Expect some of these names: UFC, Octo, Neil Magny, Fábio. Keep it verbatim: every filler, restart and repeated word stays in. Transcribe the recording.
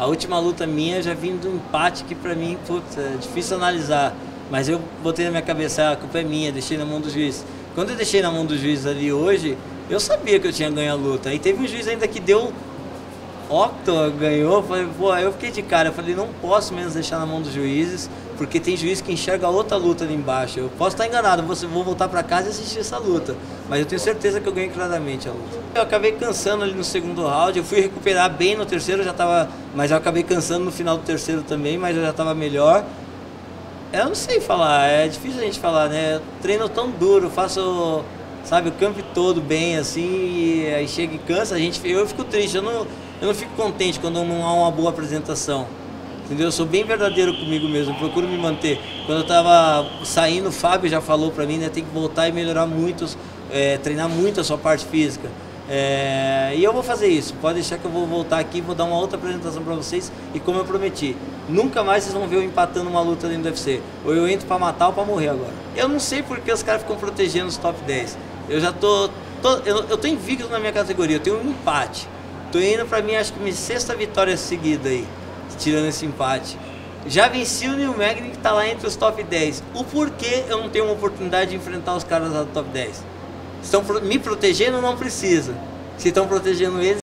A última luta minha já vim de um empate que pra mim, putz, é difícil analisar. Mas eu botei na minha cabeça, a culpa é minha, deixei na mão do juiz. Quando eu deixei na mão do juiz ali hoje, eu sabia que eu tinha ganho a luta. E teve um juiz ainda que deu, Octo ganhou, falei, pô, eu fiquei de cara, eu falei, não posso menos deixar na mão dos juízes, porque tem juiz que enxerga outra luta ali embaixo. Eu posso estar enganado, vou voltar pra casa e assistir essa luta, mas eu tenho certeza que eu ganhei claramente a luta. Eu acabei cansando ali no segundo round, eu fui recuperar bem no terceiro, eu já tava, mas eu acabei cansando no final do terceiro também, mas eu já tava melhor. Eu não sei falar, é difícil a gente falar, né? Eu treino tão duro, faço, sabe, o campo todo bem, assim, e aí chega e cansa, a gente, eu fico triste, eu não, eu não fico contente quando não há uma boa apresentação, entendeu? Eu sou bem verdadeiro comigo mesmo, procuro me manter. Quando eu estava saindo, o Fábio já falou pra mim, né? Tem que voltar e melhorar muito, é, treinar muito a sua parte física. É, e eu vou fazer isso, pode deixar que eu vou voltar aqui, vou dar uma outra apresentação para vocês e como eu prometi, nunca mais vocês vão ver eu empatando uma luta dentro do U F C, ou eu entro para matar ou para morrer agora. Eu não sei porque os caras ficam protegendo os top dez, eu já tô, tô eu, eu tô invicto na minha categoria, eu tenho um empate, tô indo para mim acho que minha sexta vitória seguida aí, tirando esse empate. Já venci o Neil Magny que tá lá entre os top dez, o porquê eu não tenho uma oportunidade de enfrentar os caras lá do top dez? Estão me protegendo, não precisa. Se estão protegendo eles,